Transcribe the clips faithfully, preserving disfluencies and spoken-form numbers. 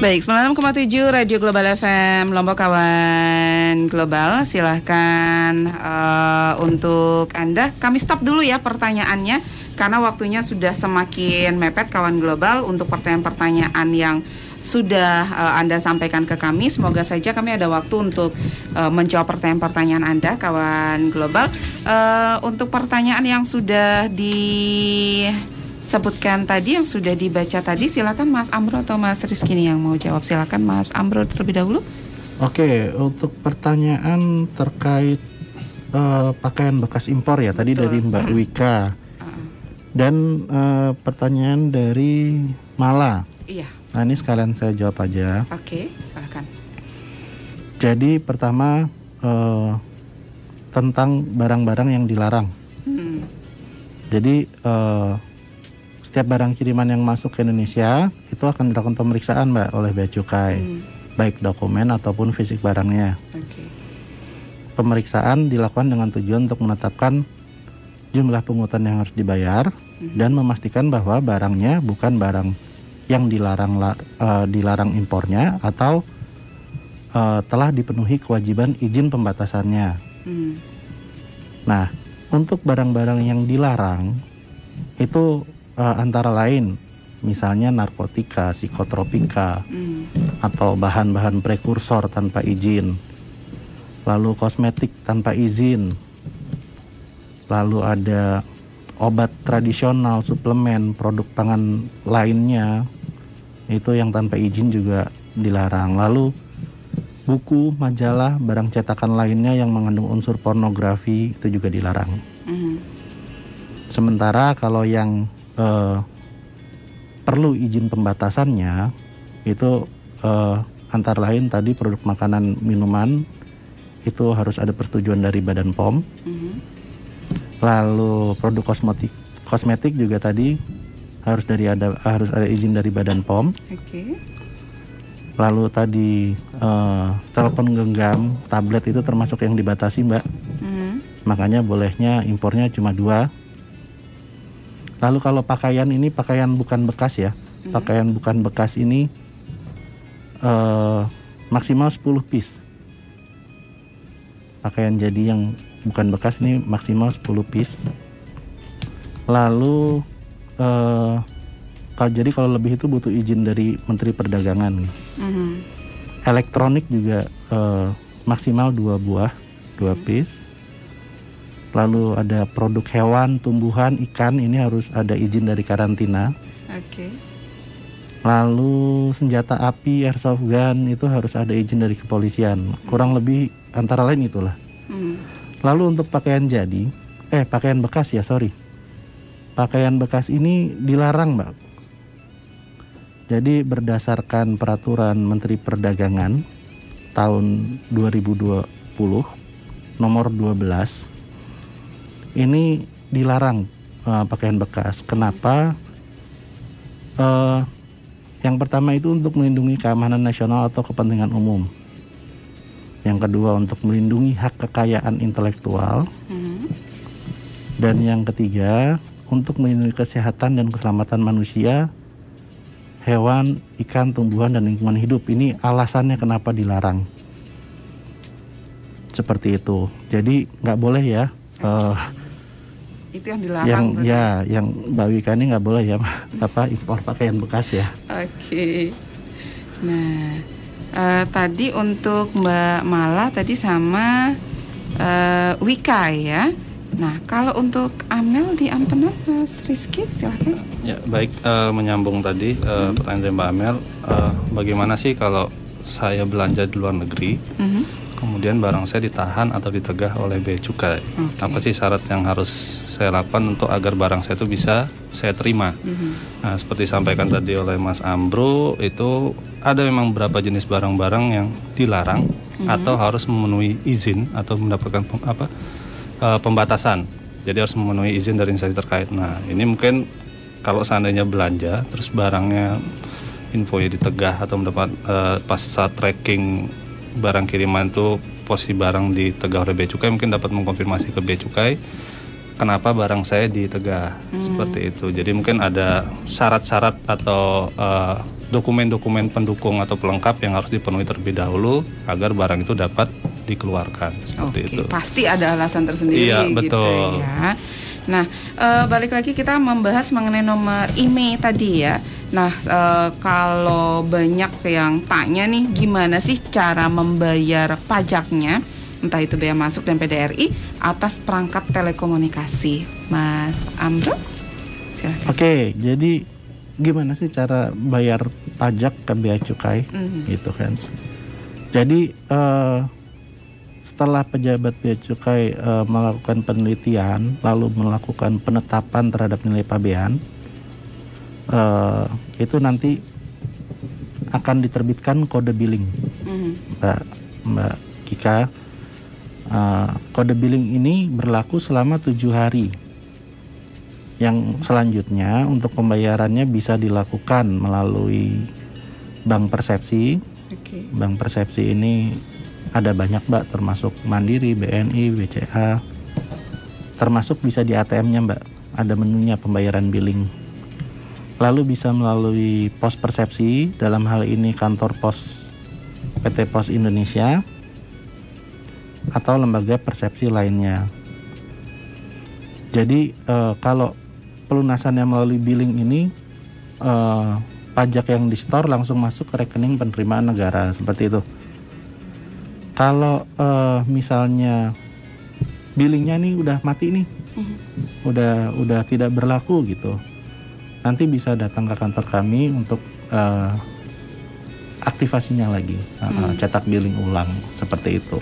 Baik, sembilan enam koma tujuh Radio Global F M Lombok, kawan global. Silahkan uh, untuk Anda, kami stop dulu ya pertanyaannya, karena waktunya sudah semakin mepet, kawan global. Untuk pertanyaan-pertanyaan yang sudah uh, Anda sampaikan ke kami, semoga saja kami ada waktu untuk uh, menjawab pertanyaan-pertanyaan Anda, kawan global. Uh, untuk pertanyaan yang sudah disebutkan tadi, yang sudah dibaca tadi, silakan Mas Amro atau Mas Rizky nih yang mau jawab. Silakan Mas Amro terlebih dahulu. Oke, untuk pertanyaan terkait uh, pakaian bekas impor ya. Betul. Tadi dari Mbak uh. Wika uh. dan uh, pertanyaan dari Mala. Iya. Nah, ini sekalian saya jawab aja. Oke, silakan. Jadi pertama eh, tentang barang-barang yang dilarang. Hmm. Jadi eh, setiap barang kiriman yang masuk ke Indonesia itu akan dilakukan pemeriksaan, Mbak, oleh Bea Cukai, hmm. baik dokumen ataupun fisik barangnya. Okay. Pemeriksaan dilakukan dengan tujuan untuk menetapkan jumlah pungutan yang harus dibayar hmm. dan memastikan bahwa barangnya bukan barang yang dilarang uh, dilarang impornya atau uh, telah dipenuhi kewajiban izin pembatasannya. Hmm. Nah, untuk barang-barang yang dilarang itu uh, antara lain misalnya narkotika, psikotropika, hmm. atau bahan-bahan prekursor tanpa izin, lalu kosmetik tanpa izin, lalu ada obat tradisional, suplemen, produk pangan lainnya itu yang tanpa izin juga dilarang. Lalu buku, majalah, barang cetakan lainnya yang mengandung unsur pornografi itu juga dilarang. Mm-hmm. Sementara kalau yang eh, perlu izin pembatasannya itu eh, antara lain tadi produk makanan, minuman itu harus ada persetujuan dari Badan P O M. Mm-hmm. Lalu produk kosmetik kosmetik juga tadi harus dari ada harus ada izin dari Badan P O M. Okay. Lalu tadi uh, telepon genggam, tablet itu termasuk yang dibatasi, Mbak. Mm-hmm. Makanya bolehnya impornya cuma dua. Lalu kalau pakaian ini pakaian bukan bekas ya. Mm-hmm. Pakaian bukan bekas ini uh, maksimal sepuluh piece. Pakaian jadi yang bukan bekas ini maksimal sepuluh piece. Lalu eh, kalau jadi kalau lebih itu butuh izin dari Menteri Perdagangan. Mm-hmm. Elektronik juga eh, maksimal dua buah, dua piece. Lalu ada produk hewan, tumbuhan, ikan, ini harus ada izin dari karantina. Oke. Okay. Lalu senjata api, airsoft gun itu harus ada izin dari kepolisian. Kurang lebih antara lain itulah. Mm. Lalu untuk pakaian jadi, eh pakaian bekas ya, sorry. Pakaian bekas ini dilarang, Mbak. Jadi berdasarkan peraturan Menteri Perdagangan tahun dua ribu dua puluh nomor dua belas ini dilarang uh, pakaian bekas. Kenapa? Uh, yang pertama itu untuk melindungi keamanan nasional atau kepentingan umum. Yang kedua untuk melindungi hak kekayaan intelektual. Mm-hmm. Dan yang ketiga untuk melindungi kesehatan dan keselamatan manusia, hewan, ikan, tumbuhan, dan lingkungan hidup. Ini alasannya kenapa dilarang. Seperti itu. Jadi nggak boleh ya. Uh, itu yang dilarang. Yang, ya, yang Mbak Wika ini nggak boleh ya apa impor pakaian bekas ya. Oke. Okay. Nah. Uh, tadi untuk Mbak Mala tadi sama uh, Wika ya. Nah, kalau untuk Amel di Ampenan, Mas Rizky silakan. Ya, baik, uh, menyambung tadi uh, hmm. pertanyaan dari Mbak Amel, uh, bagaimana sih kalau saya belanja di luar negeri, hmm. kemudian barang saya ditahan atau ditegah oleh Bea Cukai? Okay. Apa sih syarat yang harus saya lakukan untuk agar barang saya itu bisa saya terima? Hmm. Nah, seperti sampaikan tadi oleh Mas Ambro itu, ada memang beberapa jenis barang-barang yang dilarang mm-hmm. atau harus memenuhi izin atau mendapatkan pem, apa, e, pembatasan. Jadi harus memenuhi izin dari instansi terkait. Nah, ini mungkin kalau seandainya belanja terus barangnya infonya ditegah atau mendapat e, pasca tracking barang kiriman itu posisi barang ditegah oleh Bea Cukai, mungkin dapat mengkonfirmasi ke Bea Cukai kenapa barang saya ditegah. Mm-hmm. Seperti itu. Jadi mungkin ada syarat-syarat atau e, dokumen-dokumen pendukung atau pelengkap yang harus dipenuhi terlebih dahulu agar barang itu dapat dikeluarkan seperti Oke, itu. Pasti ada alasan tersendiri. Iya, betul. Gitu ya. Nah, e, balik lagi kita membahas mengenai nomor I M E I tadi ya. Nah, e, kalau banyak yang tanya nih, gimana sih cara membayar pajaknya, entah itu bea masuk dan P D R I atas perangkat telekomunikasi, Mas Amro? Silahkan. Oke, jadi gimana sih cara bayar pajak ke bea cukai, mm-hmm. gitu kan? Jadi uh, setelah pejabat bea cukai uh, melakukan penelitian, lalu melakukan penetapan terhadap nilai pabean, uh, itu nanti akan diterbitkan kode billing, mm-hmm. Mbak Mbak Kika. Uh, kode billing ini berlaku selama tujuh hari. Yang selanjutnya untuk pembayarannya bisa dilakukan melalui bank persepsi. Okay. Bank persepsi ini ada banyak, Mbak, termasuk Mandiri, B N I, B C A. Termasuk bisa di A T M-nya, Mbak. Ada menunya pembayaran billing. Lalu bisa melalui pos persepsi, dalam hal ini kantor pos P T Pos Indonesia atau lembaga persepsi lainnya. Jadi e, kalau pelunasannya melalui billing ini, e, pajak yang di-store langsung masuk ke rekening penerimaan negara, seperti itu. Kalau e, misalnya billingnya nih udah mati nih, udah udah tidak berlaku gitu, nanti bisa datang ke kantor kami untuk e, aktivasinya lagi, e, hmm. cetak billing ulang, seperti itu.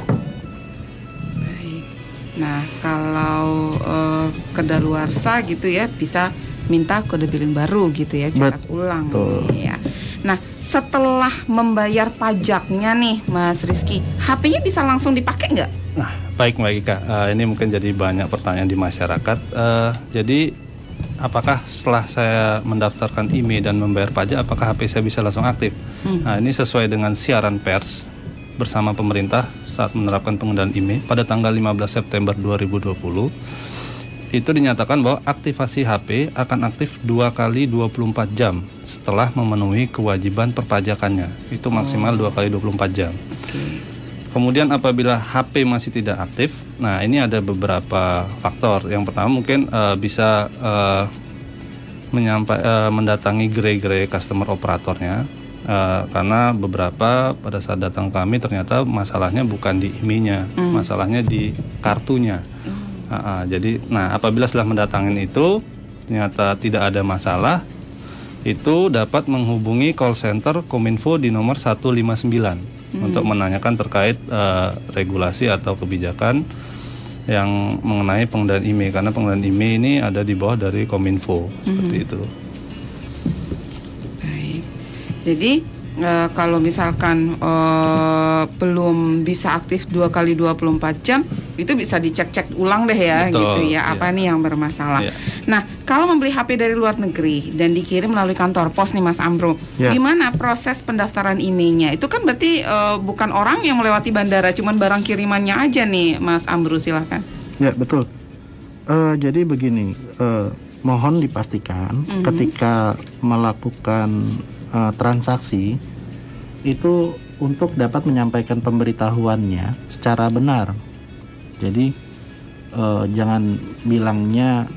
Nah, kalau uh, kedaluarsa gitu ya, bisa minta kode billing baru gitu ya, cetak Betul. ulang ya. Nah, setelah membayar pajaknya nih, Mas Rizky, H P-nya bisa langsung dipakai nggak? Nah, baik Mbak Ika, uh, ini mungkin jadi banyak pertanyaan di masyarakat. Uh, jadi, apakah setelah saya mendaftarkan I M E I dan membayar pajak, apakah H P saya bisa langsung aktif? Hmm. Nah, ini sesuai dengan siaran pers bersama pemerintah saat menerapkan pengundahan I M E I pada tanggal lima belas September dua ribu dua puluh, itu dinyatakan bahwa aktivasi H P akan aktif dua kali dua puluh empat jam setelah memenuhi kewajiban perpajakannya, itu maksimal dua kali dua puluh empat jam. Okay. Kemudian apabila H P masih tidak aktif, nah ini ada beberapa faktor. Yang pertama mungkin uh, bisa uh, menyampa- uh, mendatangi gerai-gerai customer operatornya. Uh, karena beberapa pada saat datang kami ternyata masalahnya bukan di I M E I-nya, mm. masalahnya di kartunya. Mm. Uh, uh, jadi, nah apabila setelah mendatangin itu ternyata tidak ada masalah, itu dapat menghubungi call center Kominfo di nomor satu lima sembilan mm. untuk menanyakan terkait uh, regulasi atau kebijakan yang mengenai pengundahan I M E I, karena pengundahan I M E I ini ada di bawah dari Kominfo, mm. seperti itu. Jadi e, kalau misalkan e, belum bisa aktif dua kali dua puluh empat jam, itu bisa dicek-cek ulang deh ya. Betul, gitu ya, apa iya. nih yang bermasalah. Iya. Nah, kalau membeli H P dari luar negeri dan dikirim melalui kantor pos nih Mas Amro, iya. gimana proses pendaftaran I M E I-nya? Itu kan berarti e, bukan orang yang melewati bandara, cuman barang kirimannya aja nih Mas Amro, silahkan. Ya, betul. Uh, jadi begini, uh, mohon dipastikan mm-hmm. ketika melakukan Uh, transaksi itu untuk dapat menyampaikan pemberitahuannya secara benar. Jadi uh, jangan bilangnya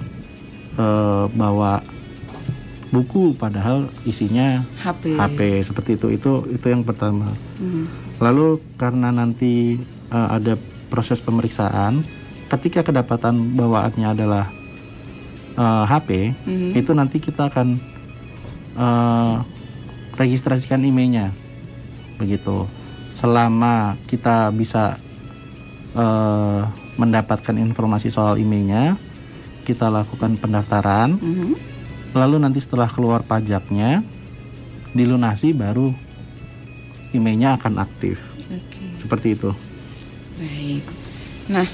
uh, bawa buku padahal isinya H P. H P seperti itu. Itu itu yang pertama. Hmm. Lalu karena nanti uh, ada proses pemeriksaan, ketika kedapatan bawaannya adalah uh, H P, hmm. itu nanti kita akan uh, registrasikan I M E I-nya, begitu. Selama kita bisa uh, mendapatkan informasi soal I M E I-nya, kita lakukan pendaftaran. Mm-hmm. Lalu nanti setelah keluar pajaknya, dilunasi, baru I M E I-nya akan aktif. Okay. Seperti itu. Baik. Nah,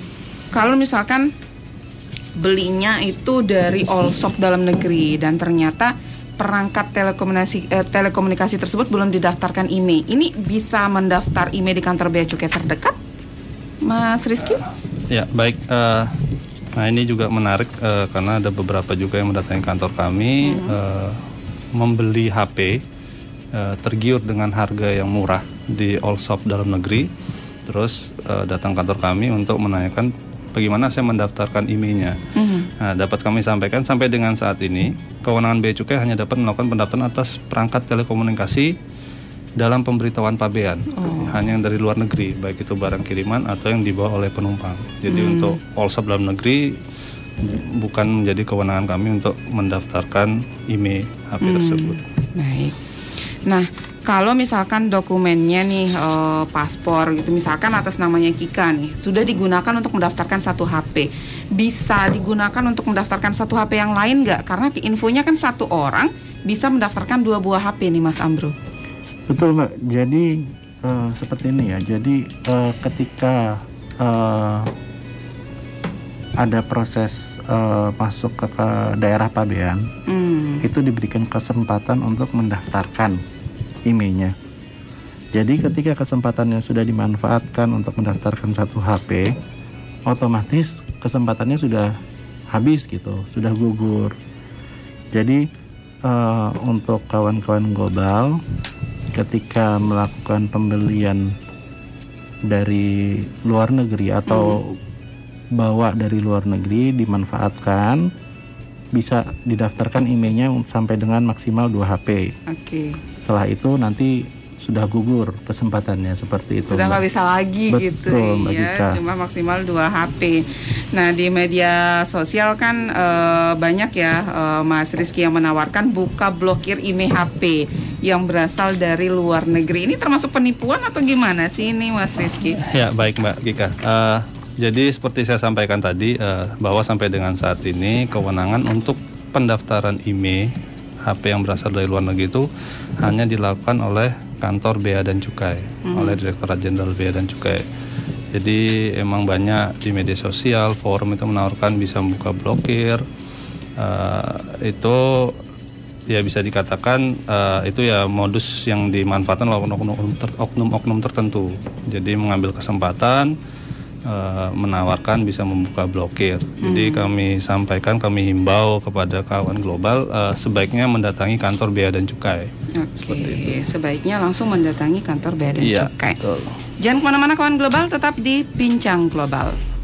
kalau misalkan belinya itu dari all shop dalam negeri dan ternyata perangkat telekomunikasi, eh, telekomunikasi tersebut belum didaftarkan I M E I. Ini bisa mendaftar I M E I di kantor bea cukai terdekat, Mas Rizky? Uh, ya, baik. Uh, nah, ini juga menarik uh, karena ada beberapa juga yang mendatangi kantor kami, uh-huh. uh, membeli H P uh, tergiur dengan harga yang murah di all shop dalam negeri, terus uh, datang kantor kami untuk menanyakan bagaimana saya mendaftarkan I M E I-nya. Mm-hmm. Nah, dapat kami sampaikan sampai dengan saat ini kewenangan Bea Cukai hanya dapat melakukan pendaftaran atas perangkat telekomunikasi dalam pemberitahuan pabean. Oh. Hanya yang dari luar negeri, baik itu barang kiriman atau yang dibawa oleh penumpang. Jadi mm. untuk all shop dalam negeri bukan menjadi kewenangan kami untuk mendaftarkan I M E I H P mm. tersebut. Baik. Nah, kalau misalkan dokumennya nih e, paspor gitu, misalkan atas namanya Kika nih, sudah digunakan untuk mendaftarkan satu H P, bisa digunakan untuk mendaftarkan satu H P yang lain nggak? Karena infonya kan satu orang bisa mendaftarkan dua buah H P nih, Mas Amro. Betul, Mbak. Jadi e, seperti ini ya. Jadi e, ketika e, ada proses Uh, masuk ke, ke daerah pabean, mm. itu diberikan kesempatan untuk mendaftarkan I M E I-nya. Jadi ketika kesempatannya sudah dimanfaatkan untuk mendaftarkan satu H P, otomatis kesempatannya sudah habis gitu, sudah gugur. Jadi uh, untuk kawan-kawan global, ketika melakukan pembelian dari luar negeri atau mm. bawa dari luar negeri dimanfaatkan, bisa didaftarkan I M E I-nya sampai dengan maksimal dua H P. Okay. Setelah itu nanti sudah gugur kesempatannya, seperti itu. Sudah nggak bisa lagi. Betul, gitu ya, cuma maksimal dua H P. Nah, di media sosial kan e, banyak ya e, Mas Rizky yang menawarkan buka blokir I M E I H P yang berasal dari luar negeri. Ini termasuk penipuan atau gimana sih ini, Mas Rizky? Ya, baik, Mbak Gika. Uh, Jadi seperti saya sampaikan tadi eh, bahwa sampai dengan saat ini kewenangan untuk pendaftaran I M E I H P yang berasal dari luar negeri itu hmm. hanya dilakukan oleh kantor Bea dan Cukai, hmm. oleh Direktorat Jenderal Bea dan Cukai. Jadi emang banyak di media sosial forum itu menawarkan bisa buka blokir, eh, itu ya bisa dikatakan uh, itu ya modus yang dimanfaatkan oleh oknum-oknum tertentu. Jadi mengambil kesempatan, menawarkan bisa membuka blokir. Jadi hmm. kami sampaikan, kami himbau kepada kawan global uh, sebaiknya mendatangi kantor Bea dan Cukai. Oke, seperti itu. Sebaiknya langsung mendatangi kantor Bea dan ya, Cukai. Betul. Jangan kemana-mana kawan global, tetap di Bincang Global.